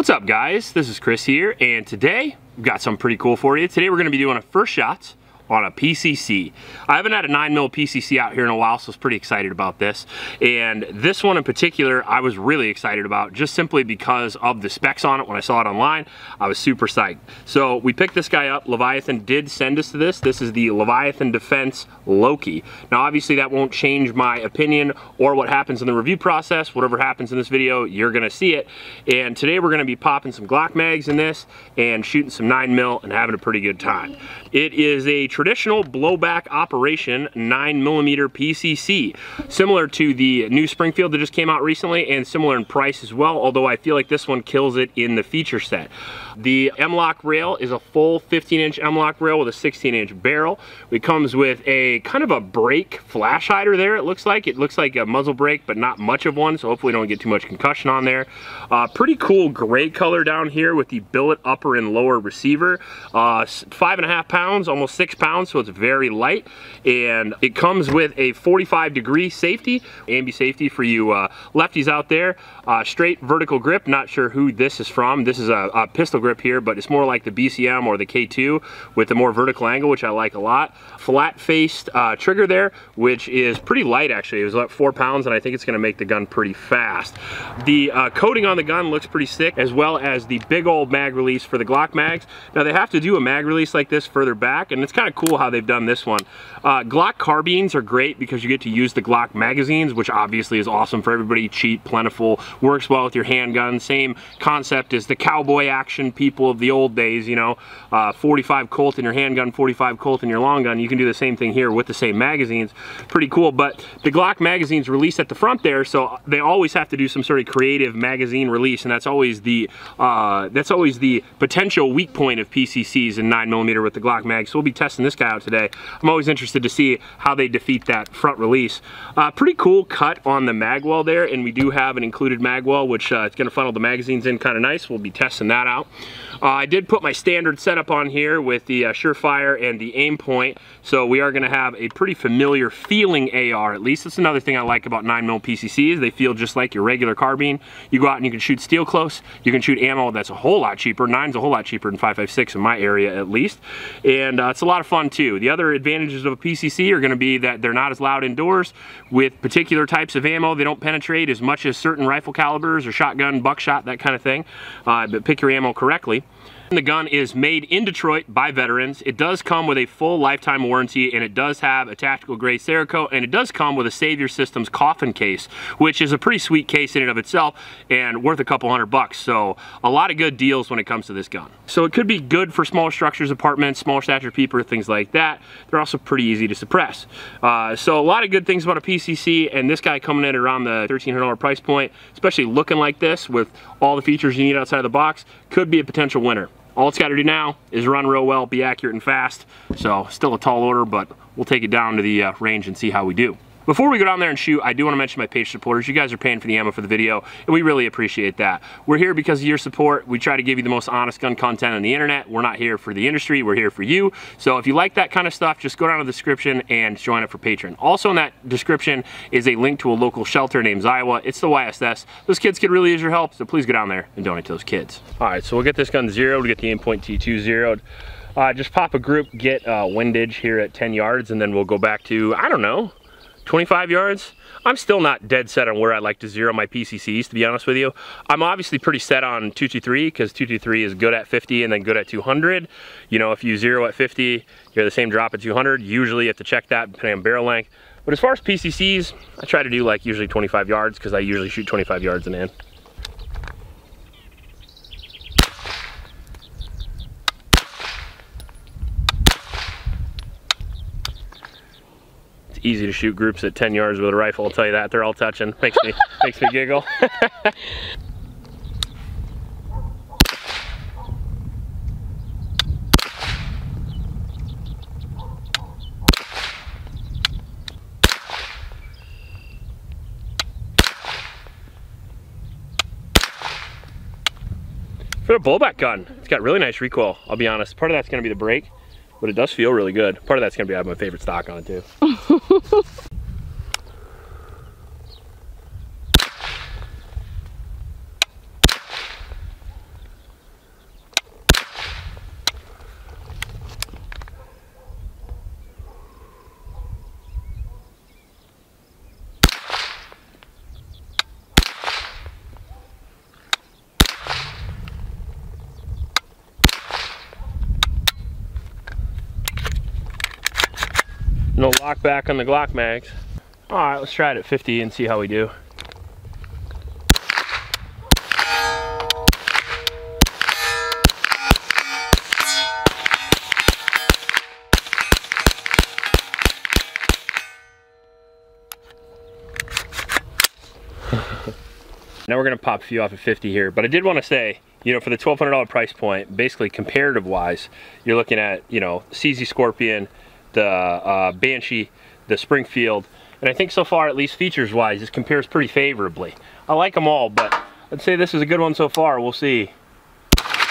What's up guys, this is Chris here, and today we've got something pretty cool for you. Today we're going to be doing a first shots on a PCC. I haven't had a 9mm PCC out here in a while, so I was pretty excited about this. And this one in particular, I was really excited about just simply because of the specs on it. When I saw it online, I was super psyched. So we picked this guy up. Leviathan did send us to this. This is the Leviathan Defense Loki. Now obviously that won't change my opinion or what happens in the review process. Whatever happens in this video, you're gonna see it. And today we're gonna be popping some Glock mags in this and shooting some 9mm and having a pretty good time. It is a traditional blowback operation 9mm PCC, similar to the new Springfield that just came out recently, and similar in price as well, although I feel like this one kills it in the feature set. The M-Lock rail is a full 15-inch M-Lock rail with a 16-inch barrel. It comes with a kind of a brake flash hider there, it looks like. It looks like a muzzle brake, but not much of one, so hopefully don't get too much concussion on there. Pretty cool gray color down here with the billet upper and lower receiver. 5.5 pounds, almost 6 pounds. So it's very light, and it comes with a 45-degree safety, ambi safety for you lefties out there. Straight vertical grip, not sure who this is from. This is a pistol grip here, but it's more like the BCM or the K2 with the more vertical angle, which I like a lot. Flat-faced trigger there, which is pretty light actually. It was about 4 pounds, and I think it's going to make the gun pretty fast. The coating on the gun looks pretty sick, as well as the big old mag release for the Glock mags. Now they have to do a mag release like this further back, and it's kind of cool how they've done this one. Glock carbines are great because you get to use the Glock magazines, which obviously is awesome for everybody. Cheap, plentiful, works well with your handgun. Same concept as the cowboy action people of the old days, you know, 45 Colt in your handgun, 45 Colt in your long gun. You can do the same thing here with the same magazines. Pretty cool, but the Glock magazines release at the front there, so they always have to do some sort of creative magazine release, and that's always the potential weak point of PCCs in 9mm with the Glock mags. So we'll be testing this guy out today. I'm always interested to see how they defeat that front release. Pretty cool cut on the mag well there, and we do have an included mag well, which it's going to funnel the magazines in kind of nice. We'll be testing that out. I did put my standard setup on here with the Surefire and the Aimpoint, so we are going to have a pretty familiar feeling AR. At least that's another thing I like about 9mm PCCs. They feel just like your regular carbine. You go out and you can shoot steel close. You can shoot ammo that's a whole lot cheaper. 9's a whole lot cheaper than 5.56 in my area at least, and it's a lot of fun too. The other advantages of a PCC are going to be that they're not as loud indoors with particular types of ammo. They don't penetrate as much as certain rifle calibers or shotgun, buckshot, that kind of thing, but pick your ammo correctly. The gun is made in Detroit by veterans. It does come with a full lifetime warranty, and it does have a tactical gray Cerakote, and it does come with a Savior Systems coffin case, which is a pretty sweet case in and of itself and worth a couple $100. So a lot of good deals when it comes to this gun. So it could be good for small structures, apartments, small stature people, things like that. They're also pretty easy to suppress. So a lot of good things about a PCC, and this guy coming in around the $1,300 price point, especially looking like this with all the features you need outside of the box, could be a potential winner. All it's got to do now is run real well, be accurate and fast. So still a tall order, but we'll take it down to the range and see how we do. Before we go down there and shoot, I do want to mention my page supporters. You guys are paying for the ammo for the video, and we really appreciate that. We're here because of your support. We try to give you the most honest gun content on the internet. We're not here for the industry, we're here for you. So if you like that kind of stuff, just go down to the description and join up for Patreon. Also in that description is a link to a local shelter named Iowa. It's the YSS. Those kids could really use your help, so please go down there and donate to those kids. All right, so we'll get this gun zeroed, we'll get the Aimpoint T2 zeroed. Just pop a group, get windage here at 10 yards, and then we'll go back to, I don't know, 25 yards. I'm still not dead set on where I'd like to zero my PCCs, to be honest with you. I'm obviously pretty set on 223 because 223 is good at 50 and then good at 200. You know, if you zero at 50, you're the same drop at 200. Usually you have to check that depending on barrel length. But as far as PCCs, I try to do like usually 25 yards because I usually shoot 25 yards and in. Easy to shoot groups at 10 yards with a rifle, I'll tell you that. They're all touching. Makes me giggle. For the blowback gun, it's got really nice recoil, I'll be honest. Part of that's going to be the brake, but it does feel really good. Part of that's gonna be I have my favorite stock on it too. No lock back on the Glock mags. All right, let's try it at 50 and see how we do. Now we're gonna pop a few off at 50 here, but I did want to say, you know, for the $1,200 price point, basically comparative wise, you're looking at, you know, CZ Scorpion, the Banshee, the Springfield, and I think so far, at least features wise, this compares pretty favorably. I like them all, but I'd say this is a good one so far. We'll see. I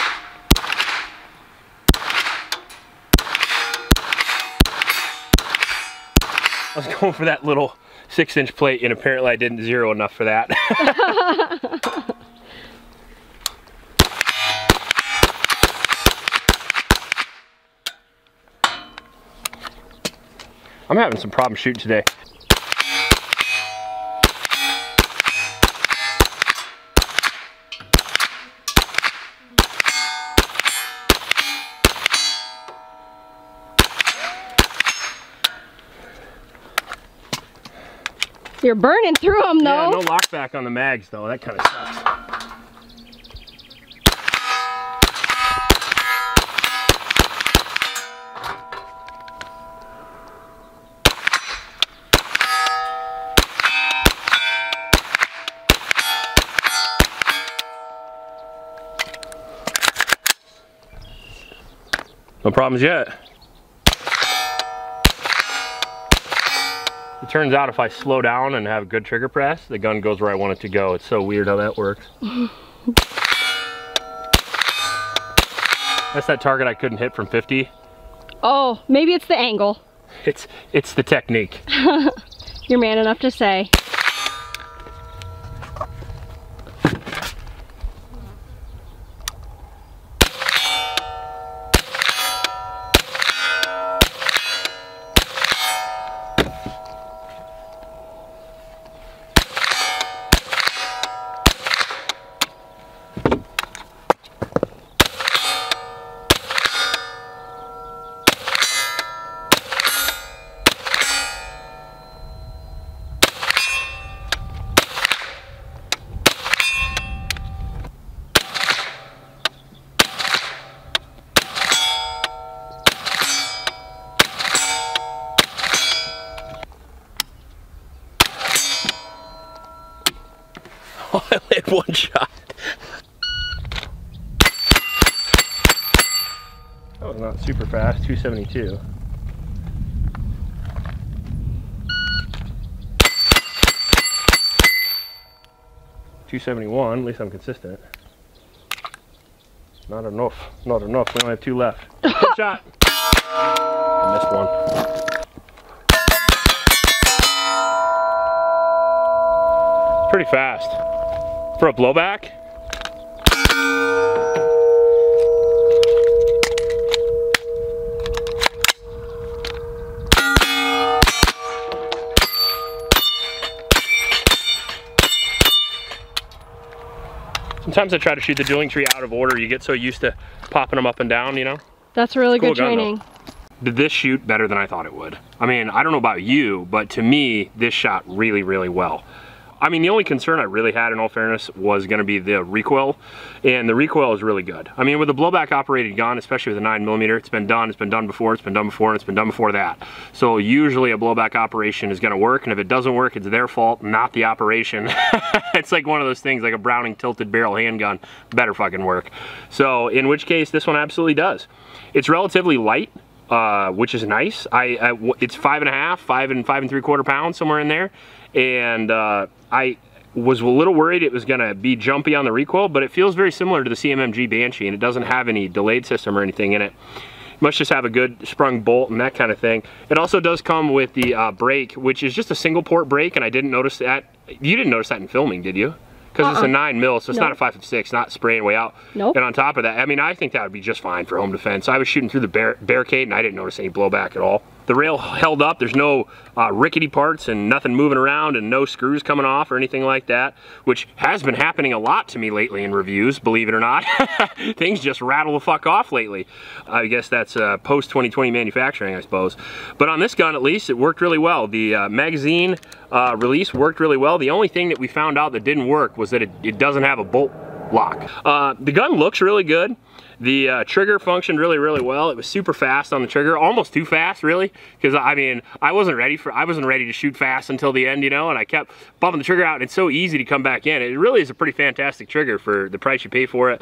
was going for that little 6-inch plate, and apparently I didn't zero enough for that. I'm having some problems shooting today. You're burning through them though. Yeah, no lock back on the mags though. That kind of sucks. No problems yet. It turns out if I slow down and have a good trigger press, the gun goes where I want it to go. It's so weird how that works. That's that target I couldn't hit from 50. Oh, maybe it's the angle. It's the technique. You're man enough to say. I hit one shot. That was not super fast, 272. .271, at least I'm consistent. Not enough, not enough. We only have two left. Good shot. I missed one. Pretty fast. For a blowback? Sometimes I try to shoot the dueling tree out of order. You get so used to popping them up and down, you know? That's really good training. Did this shoot better than I thought it would? I mean, I don't know about you, but to me, this shot really, really well. I mean, the only concern I really had, in all fairness, was gonna be the recoil, and the recoil is really good. I mean, with a blowback operated gun, especially with a 9mm, it's been done before, and it's been done before that. So usually a blowback operation is gonna work, and if it doesn't work, it's their fault, not the operation. It's like one of those things, like a Browning tilted barrel handgun, better fucking work. So in which case, this one absolutely does. It's relatively light, which is nice. It's 5.5, 5 and 5 3/4 pounds, somewhere in there. And I was a little worried it was gonna be jumpy on the recoil, but it feels very similar to the CMMG Banshee, and it doesn't have any delayed system or anything in it. It must just have a good sprung bolt and that kind of thing. It also does come with the brake, which is just a single port brake, and I didn't notice that. You didn't notice that in filming, did you? Because it's a 9mm, so it's not a 5.56, not spraying way out. Nope. And on top of that, I mean, I think that would be just fine for home defense. I was shooting through the barricade, and I didn't notice any blowback at all. The rail held up. There's no rickety parts and nothing moving around and no screws coming off or anything like that, which has been happening a lot to me lately in reviews, believe it or not. Things just rattle the fuck off lately. I guess that's post-2020 manufacturing, I suppose. But on this gun, at least, it worked really well. The magazine release worked really well. The only thing that we found out that didn't work was that it doesn't have a bolt lock. The gun looks really good. The trigger functioned really, really well. It was super fast on the trigger, almost too fast, really, because I mean, I wasn't ready to shoot fast until the end, you know, and I kept bumping the trigger out, and it's so easy to come back in. It really is a pretty fantastic trigger for the price you pay for it.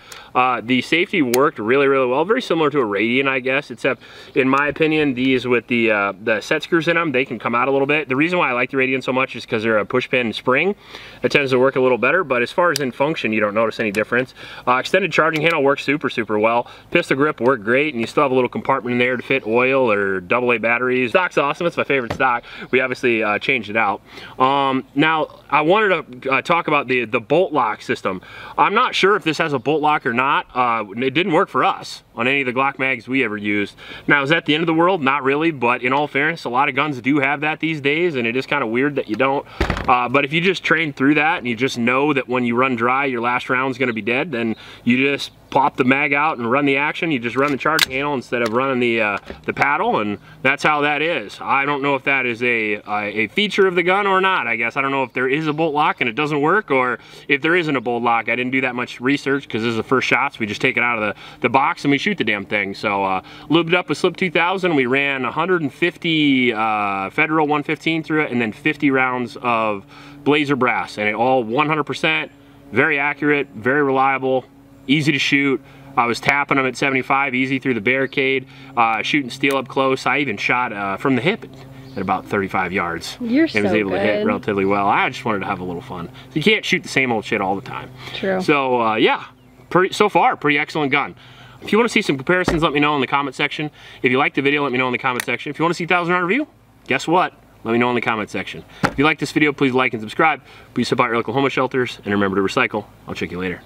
The safety worked really, really well, very similar to a Radian, I guess, except in my opinion, these with the set screws in them, they can come out a little bit. The reason why I like the Radian so much is because they're a push pin spring. It tends to work a little better, but as far as in function, you don't notice any difference. Extended charging handle works super, super well. Pistol grip worked great, and you still have a little compartment in there to fit oil or AA batteries. Stock's awesome, it's my favorite stock. We obviously changed it out. Now, I wanted to talk about the bolt lock system. I'm not sure if this has a bolt lock or not. It didn't work for us on any of the Glock mags we ever used. Now, is that the end of the world? Not really, but in all fairness, a lot of guns do have that these days, and it is kind of weird that you don't. But if you just train through that and you just know that when you run dry, your last round's gonna be dead, then you just pop the mag out and run the action. You just run the charging handle instead of running the paddle, and that's how that is. I don't know if that is a feature of the gun or not, I guess. I don't know if there is a bolt lock and it doesn't work, or if there isn't a bolt lock. I didn't do that much research because this is the first shots. We just take it out of the box and we shoot the damn thing. So lubed up with Slip 2000. We ran 150 Federal 115 through it, and then 50 rounds of Blazer brass, and it all 100%, very accurate, very reliable, easy to shoot. I was tapping them at 75 easy through the barricade, shooting steel up close. I even shot from the hip at about 35 yards. You're so good. I was able to hit relatively well. I just wanted to have a little fun. You can't shoot the same old shit all the time. True. So yeah, so far, pretty excellent gun. If you want to see some comparisons, let me know in the comment section. If you like the video, let me know in the comment section. If you want to see $1,000 review, guess what? Let me know in the comment section. If you like this video, please like and subscribe. Please support your local homeless shelters, and remember to recycle. I'll check you later.